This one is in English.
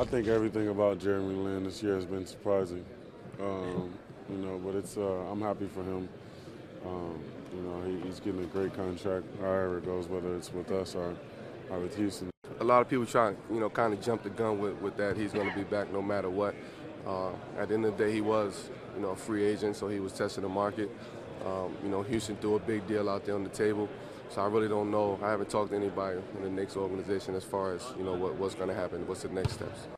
I think everything about Jeremy Lin this year has been surprising, but it's I'm happy for him. He's getting a great contract, however it goes, whether it's with us or with Houston. A lot of people try, kind of jump the gun with that. He's going to be back no matter what. At the end of the day, he was, a free agent, so he was testing the market. Houston threw a big deal out there on the table, so I really don't know. I haven't talked to anybody in the Knicks organization as far as, what's going to happen, what's the next steps.